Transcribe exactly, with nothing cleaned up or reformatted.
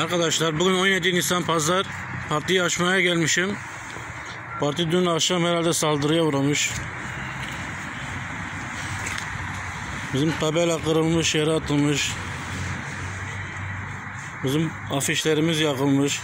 Arkadaşlar bugün on yedi Nisan Pazar, partiyi açmaya gelmişim. Parti dün akşam herhalde saldırıya uğramış. Bizim tabela kırılmış, yere atılmış. Bizim afişlerimiz yakılmış.